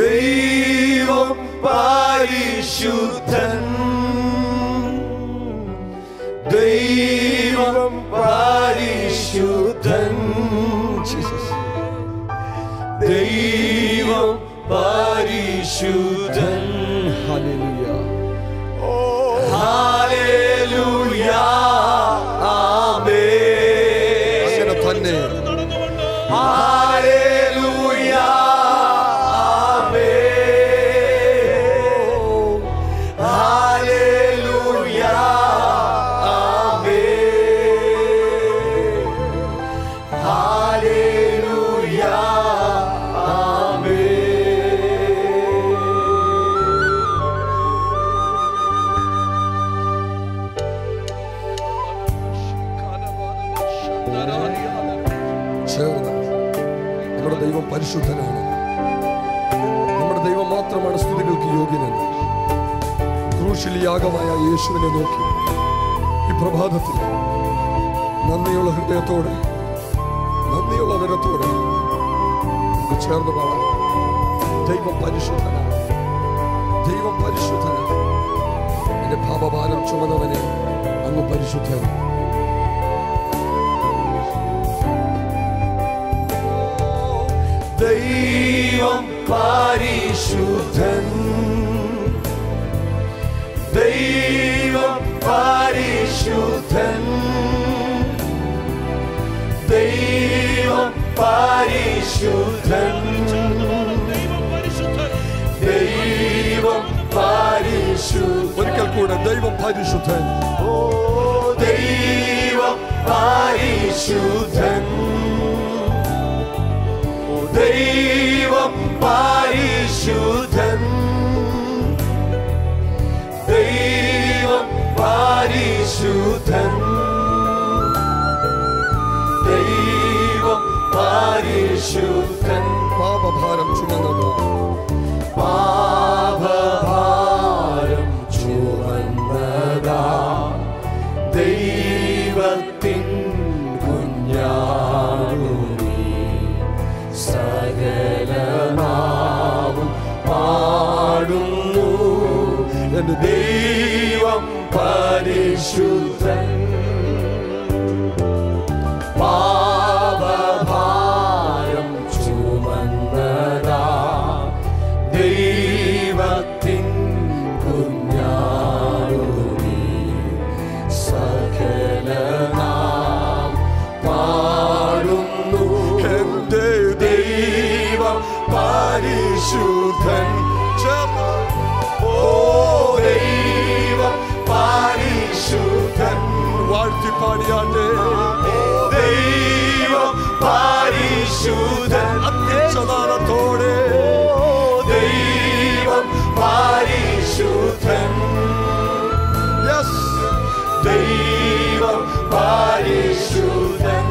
ദൈവം പരിശുദ്ധൻ, ദൈവം പരിശുദ്ധൻ, ദൈവം പരിശുദ്ധൻ. ഹല്ലേലൂയ, ഓ ഹല്ലേലൂയ, ആമേൻ. അങ്ങനെ തന്നെ പരിശുദ്ധനാണ്. നമ്മുടെ ദൈവം മാത്രമാണ് സ്തുതികൾക്ക് യോഗ്യനാണ്. ക്രൂശിൽ യാഗമായ യേശുവിനെ നോക്കി ഈ പ്രഭാതത്തിൽ നന്ദിയുള്ള ഹൃദയത്തോടെ, നന്ദിയുള്ള നിരത്തോടെ ചേർന്ന് പാടാം. ദൈവം പരിശുദ്ധനാണ്, ദൈവം പരിശുദ്ധനാണ്. എൻ്റെ പാപഭാരം ചുമന്നവനെ അങ്ങ് പരിശുദ്ധനാണ്. ദൈവം പരിശുദ്ധൻ, ദൈവം പരിശുദ്ധൻ, ദൈവം പരിശുദ്ധൻ, ദൈവം പരിശുദ്ധൻ. ഒരിക്കൽ കൂടെ ദൈവം പരിശുദ്ധൻ, ഓ ദൈവം പരിശുദ്ധൻ, ദൈവം പരിശുദ്ധൻ, ദൈവം പരിശുദ്ധൻ, ദൈവം പരിശുദ്ധൻ. പാപഭാരം ചുമന്നവൻ, പാപഭാരം ചുമന്നതാ ദൈവത്തിൻ കുഞ്ഞാ, സകലമാവും പാടുന്നു എൻ്റെ ദൈവം പരിശുദ്ധൻ. പാപഭാരം ചുമന്നതാ ദൈവത്തിൻ കുഞ്ഞാടുമീ, സകലമാവും പാടുന്നു എൻ്റെ ദൈവം പരിശുദ്ധൻ. ഓ ദൈവം പരിശുദ്ധൻ, വാഴ്ത്തിപ്പാടിയാട്ടെ. ദൈവം പരിശുദ്ധൻ, അത്യക്ഷതാനത്തോടെ. ദൈവം പരിശുദ്ധൻ, ദൈവം പരിശുദ്ധൻ.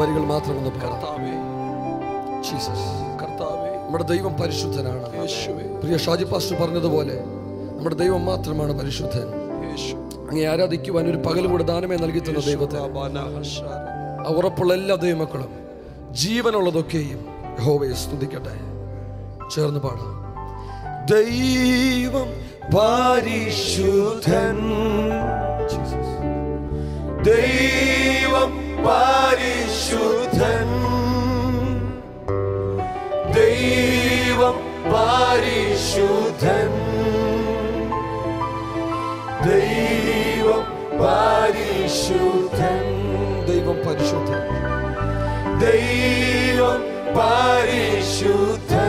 വരികൾ മാത്രം ഒന്ന് കർത്താവേ, ജീസസ് കർത്താവേ, നമ്മുടെ ദൈവം പരിശുദ്ധനാണ്. പ്രിയ ഷാജി പാസ്റ്റർ പറഞ്ഞതുപോലെ നമ്മുടെ ദൈവം മാത്രമാണ് പരിശുദ്ധൻ. അങ്ങനെ ആരാധിക്കുവാൻ ഒരു പകൽ കൂടെ ദാനമേ നൽകി തന്ന ദൈവത്തെ ഉറപ്പുള്ള എല്ലാ ദൈവമക്കളും ജീവനുള്ളതൊക്കെയും യഹോവയെ സ്തുതിക്കട്ടെ. ചേർന്ന് പാടാം. ദൈവം പരിശുദ്ധൻ, ദൈവം പരിശുദ്ധൻ, ദൈവം പരിശുദ്ധൻ, ദൈവം പരിശുദ്ധൻ, ദൈവം പരിശുദ്ധൻ, ദൈവം പരിശുദ്ധൻ.